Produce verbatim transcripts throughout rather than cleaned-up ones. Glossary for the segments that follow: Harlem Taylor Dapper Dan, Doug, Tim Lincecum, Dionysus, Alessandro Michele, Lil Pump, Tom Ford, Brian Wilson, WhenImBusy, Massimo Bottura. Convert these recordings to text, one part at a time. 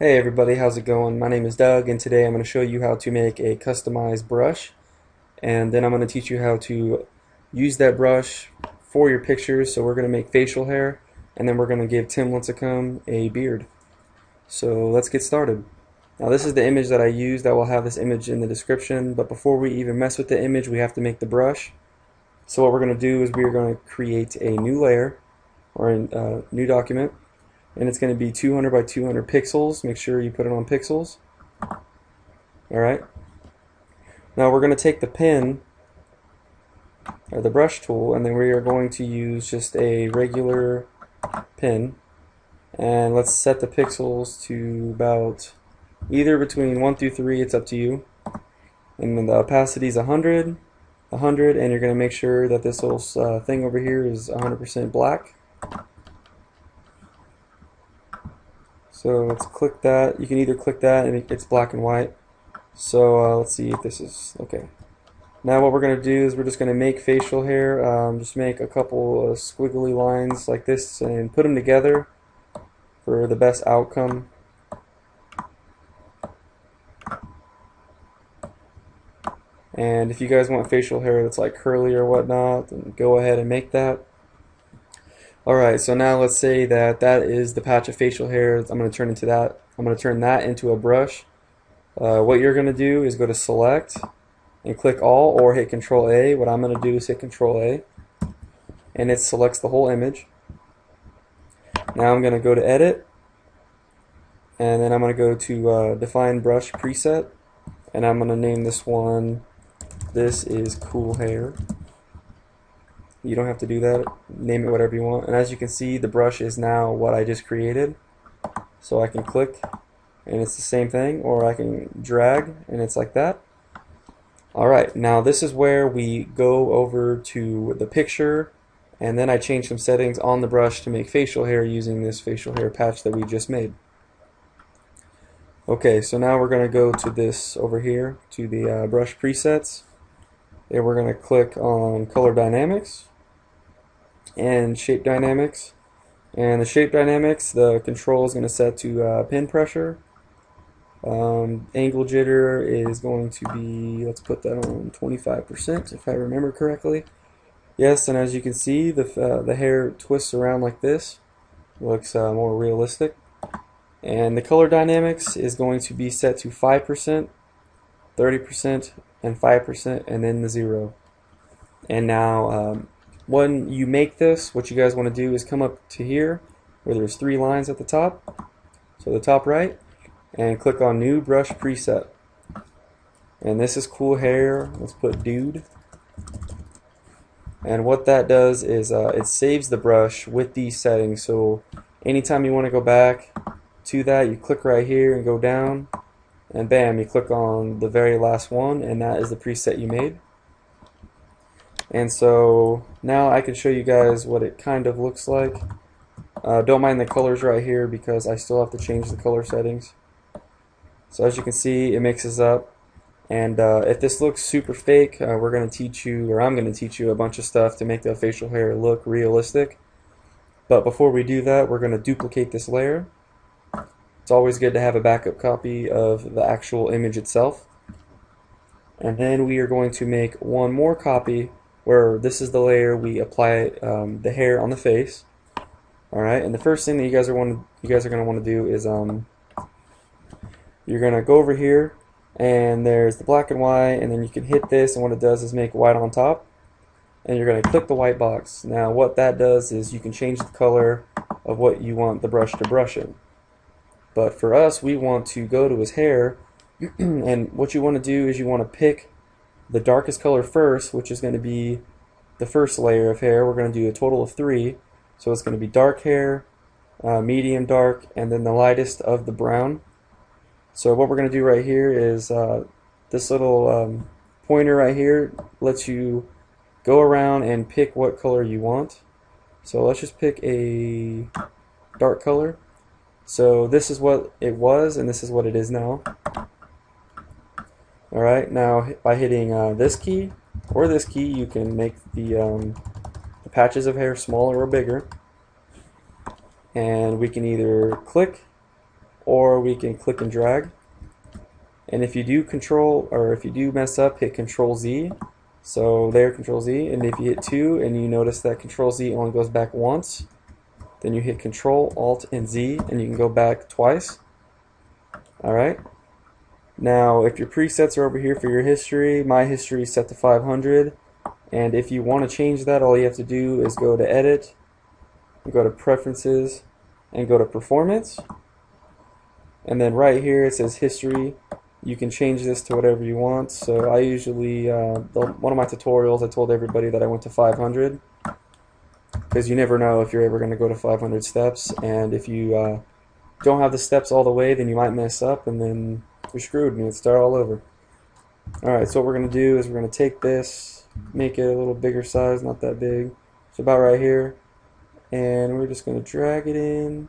Hey everybody, how's it going? My name is Doug, and today I'm going to show you how to make a customized brush, and then I'm going to teach you how to use that brush for your pictures. So we're going to make facial hair, and then we're going to give Tim Lincecum a beard. So let's get started. Now this is the image that I used. I will have this image in the description, but before we even mess with the image, we have to make the brush. So what we're going to do is we're going to create a new layer, or a new document. And it's going to be two hundred by two hundred pixels. Make sure you put it on pixels. Alright. Now we're going to take the pen, or the brush tool, and then we are going to use just a regular pen. And let's set the pixels to about either between one through three, it's up to you. And then the opacity is one hundred, one hundred, and you're going to make sure that this little uh, thing over here is one hundred percent black. So let's click that. You can either click that and it's black and white. So uh, let's see if this is okay. Now what we're going to do is we're just going to make facial hair. Um, just make a couple of squiggly lines like this and put them together for the best outcome. And if you guys want facial hair that's like curly or whatnot, then go ahead and make that. Alright, so now let's say that that is the patch of facial hair. I'm going to turn into that. I'm going to turn that into a brush. Uh, what you're going to do is go to Select and click All, or hit Control A. What I'm going to do is hit Control A, and it selects the whole image. Now I'm going to go to Edit, and then I'm going to go to uh, Define Brush Preset, and I'm going to name this one, This Is Cool Hair. You don't have to do that. Name it whatever you want. And as you can see, the brush is now what I just created. So I can click and it's the same thing, or I can drag and it's like that. Alright, now this is where we go over to the picture, and then I change some settings on the brush to make facial hair using this facial hair patch that we just made. Okay, so now we're going to go to this over here, to the uh, brush presets. And we're going to click on Color Dynamics and Shape Dynamics. And the Shape Dynamics, the control is going to set to uh, pin pressure. Um, angle jitter is going to be, let's put that on twenty-five percent if I remember correctly. Yes, and as you can see, the, uh, the hair twists around like this. Looks uh, more realistic. And the Color Dynamics is going to be set to five percent, thirty percent, and five percent, and then the zero. And now um, when you make this, what you guys want to do is come up to here where there's three lines at the top, so the top right, and click on New Brush Preset. And this is Cool Hair. Let's put Dude. And what that does is uh, it saves the brush with these settings, so anytime you want to go back to that, you click right here and go down, and bam, you click on the very last one, and that is the preset you made. And so now I can show you guys what it kind of looks like. Uh, don't mind the colors right here because I still have to change the color settings. So as you can see, it mixes up, and uh, if this looks super fake, uh, we're going to teach you, or I'm going to teach you a bunch of stuff to make the facial hair look realistic. But before we do that, we're going to duplicate this layer. It's always good to have a backup copy of the actual image itself. And then we are going to make one more copy where this is the layer we apply um, the hair on the face. Alright, and the first thing that you guys are want you guys are going to want to do is um, you're going to go over here, and there's the black and white, and then you can hit this, and what it does is make white on top, and you're going to click the white box. Now what that does is you can change the color of what you want the brush to brush in. But for us, we want to go to his hair, and what you want to do is you want to pick the darkest color first, which is going to be the first layer of hair. We're going to do a total of three. So it's going to be dark hair, uh, medium dark, and then the lightest of the brown. So what we're going to do right here is uh, this little um, pointer right here lets you go around and pick what color you want. So let's just pick a dark color. So this is what it was, and this is what it is now. Alright, now by hitting uh, this key or this key, you can make the, um, the patches of hair smaller or bigger. And we can either click or we can click and drag. And if you do control, or if you do mess up, hit Control Z. So there, Control Z. And if you hit two and you notice that Control Z only goes back once, then you hit Control, Alt, and Z, and you can go back twice. Alright. Now, if your presets are over here for your history, my history is set to five hundred. And if you want to change that, all you have to do is go to Edit, go to Preferences, and go to Performance. And then right here it says History. You can change this to whatever you want. So I usually, uh, one of my tutorials, I told everybody that I went to five hundred, because you never know if you're ever going to go to five hundred steps. And if you uh, don't have the steps all the way, then you might mess up, and then you're screwed, and you'd start all over. Alright, so what we're going to do is we're going to take this, make it a little bigger size, not that big. It's about right here. And we're just going to drag it in.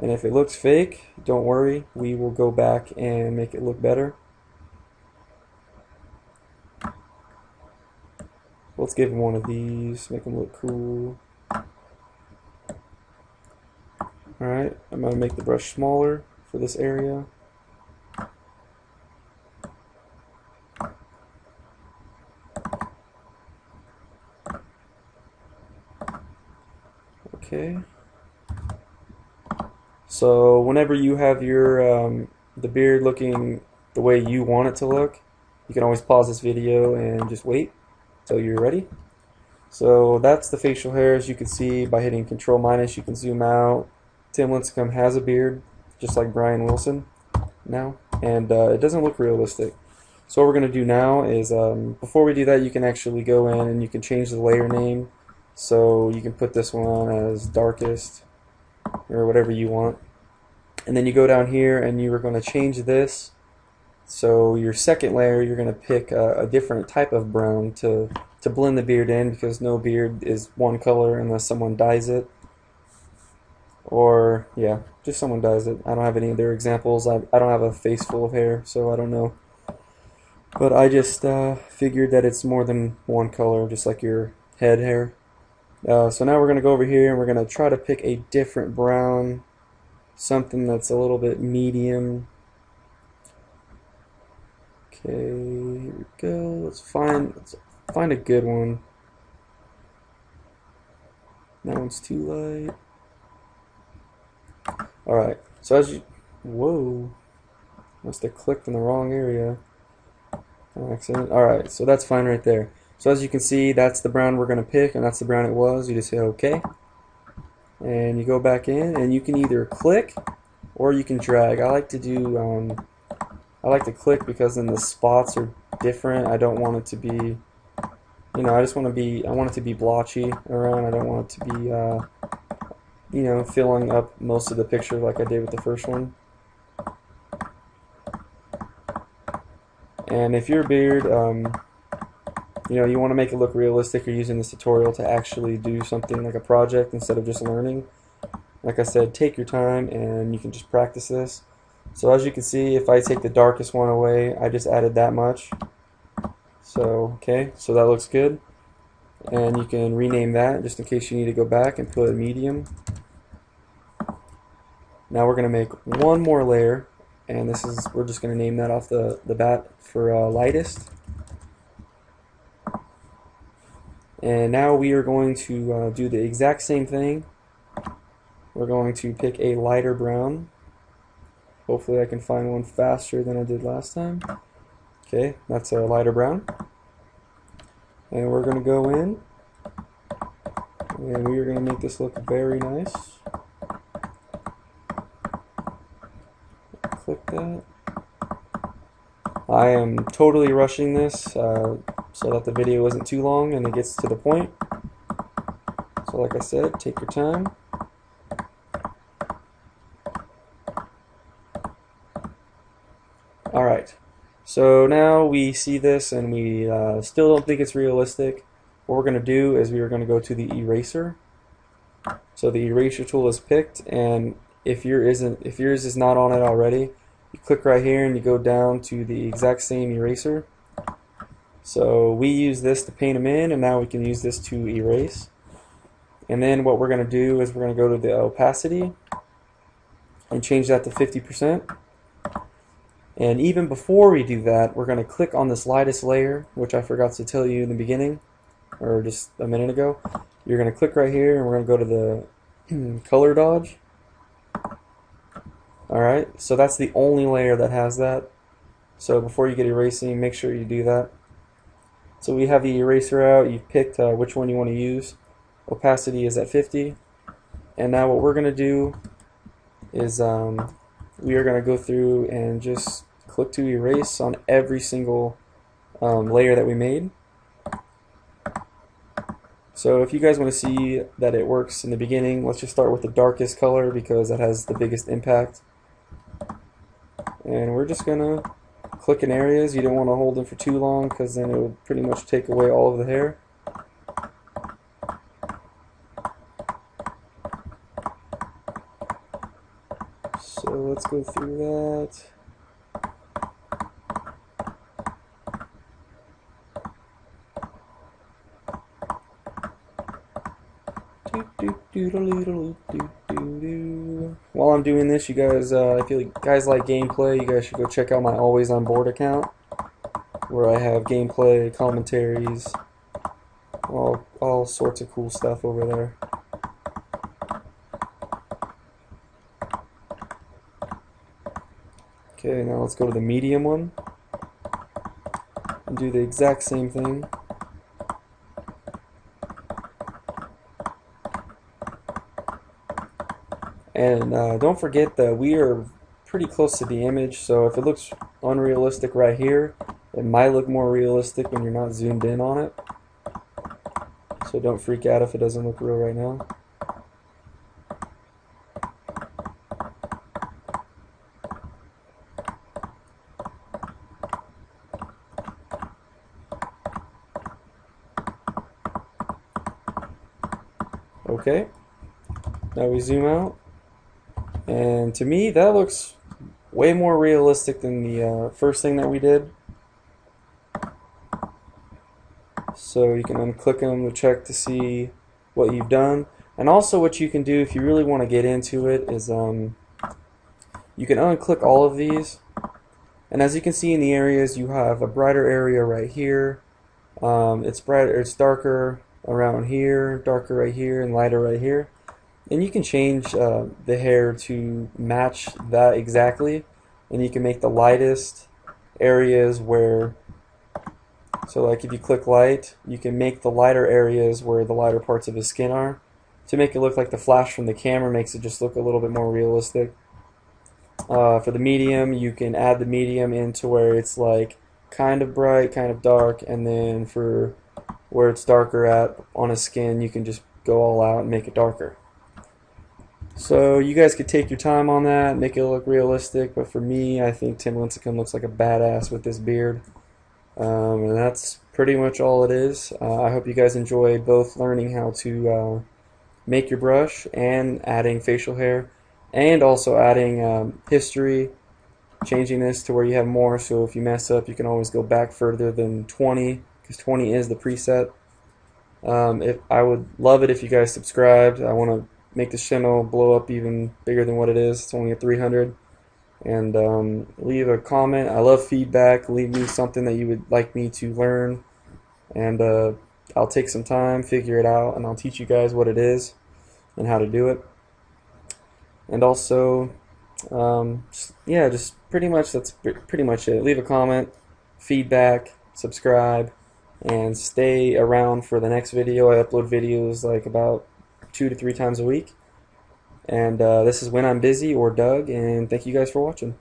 And if it looks fake, don't worry, we will go back and make it look better. Let's give him one of these, make him look cool. Alright, I'm going to make the brush smaller for this area. Okay. So whenever you have your um, the beard looking the way you want it to look, you can always pause this video and just wait till you're ready. So that's the facial hair. As you can see, by hitting Control minus, you can zoom out. Tim Lincecum has a beard, just like Brian Wilson now, and uh, it doesn't look realistic. So what we're going to do now is, um, before we do that, you can actually go in and you can change the layer name. So you can put this one as darkest, or whatever you want. And then you go down here and you are going to change this. So your second layer, you're going to pick a, a different type of brown to, to blend the beard in, because no beard is one color unless someone dyes it. Or, yeah, just someone dyes it. I don't have any of their examples. I, I don't have a face full of hair, so I don't know. But I just uh, figured that it's more than one color, just like your head hair. Uh, so now we're going to go over here and we're going to try to pick a different brown, something that's a little bit medium. Okay, here we go. Let's find let's find a good one. That one's too light. All right. So as you, whoa, must have clicked in the wrong area. Accident. All right. So that's fine right there. So as you can see, that's the brown we're going to pick, and that's the brown it was. You just hit OK. And you go back in, and you can either click or you can drag. I like to do, um, I like to click because then the spots are different. I don't want it to be, you know, I just want to be, I want it to be blotchy around. I don't want it to be, uh, you know, filling up most of the picture like I did with the first one. And if your beard, um, you know, you want to make it look realistic, you're using this tutorial to actually do something like a project instead of just learning. Like I said, take your time and you can just practice this. So as you can see, if I take the darkest one away, I just added that much. So, okay, so that looks good. And you can rename that just in case you need to go back and put medium. Now we're going to make one more layer, and this is, we're just going to name that off the, the bat for uh, lightest. And now we are going to uh, do the exact same thing. We're going to pick a lighter brown. Hopefully I can find one faster than I did last time. Okay, that's a lighter brown. And we're going to go in. And we are going to make this look very nice. Click that. I am totally rushing this. Uh, so that the video isn't too long and it gets to the point. So like I said, take your time. Alright, so now we see this and we uh, still don't think it's realistic. What we're going to do is we are going to go to the eraser. So the eraser tool is picked, and if, your isn't, if yours is not on it already, you click right here and you go down to the exact same eraser. So we use this to paint them in, and now we can use this to erase. And then what we're going to do is we're going to go to the opacity. and change that to fifty percent. And even before we do that, we're going to click on this lightest layer, which I forgot to tell you in the beginning, or just a minute ago. You're going to click right here, and we're going to go to the color dodge. Alright, so that's the only layer that has that. So before you get erasing, make sure you do that. So we have the eraser out. You've picked uh, which one you want to use. Opacity is at fifty. And now what we're going to do is um, we are going to go through and just click to erase on every single um, layer that we made. So if you guys want to see that it works in the beginning, let's just start with the darkest color because that has the biggest impact. And we're just going to click in areas. You don't want to hold them for too long because then it would pretty much take away all of the hair. So let's go through that. While I'm doing this, you guys, uh, if you guys like gameplay, you guys should go check out my Always On Board account, where I have gameplay, commentaries, all, all sorts of cool stuff over there. Okay, now let's go to the medium one and do the exact same thing. And uh, don't forget that we are pretty close to the image, so if it looks unrealistic right here, it might look more realistic when you're not zoomed in on it. So don't freak out if it doesn't look real right now. Okay, now we zoom out. And to me, that looks way more realistic than the uh, first thing that we did. So you can unclick them to check to see what you've done. And also what you can do if you really want to get into it is um, you can unclick all of these. And as you can see in the areas, you have a brighter area right here. Um, it's brighter, it's darker around here, darker right here, and lighter right here. And you can change uh, the hair to match that exactly, and you can make the lightest areas where, so like if you click light, you can make the lighter areas where the lighter parts of his skin are, to make it look like the flash from the camera makes it just look a little bit more realistic. Uh, for the medium, you can add the medium into where it's like kind of bright, kind of dark, and then for where it's darker at on his skin, you can just go all out and make it darker. So you guys could take your time on that, make it look realistic, but for me, I think Tim Lincecum looks like a badass with this beard. Um, and that's pretty much all it is. Uh, I hope you guys enjoy both learning how to uh, make your brush and adding facial hair, and also adding um, history, changing this to where you have more, so if you mess up, you can always go back further than twenty, because twenty is the preset. Um, if, I would love it if you guys subscribed. I want to make this channel blow up even bigger than what it is. It's only at three hundred. And um, leave a comment. I love feedback. Leave me something that you would like me to learn. And uh, I'll take some time, figure it out, and I'll teach you guys what it is and how to do it. And also, um, just, yeah, just pretty much that's pretty much it. Leave a comment, feedback, subscribe, and stay around for the next video. I upload videos like about two to three times a week, and uh, this is When I'm Busy or Doug, and thank you guys for watching.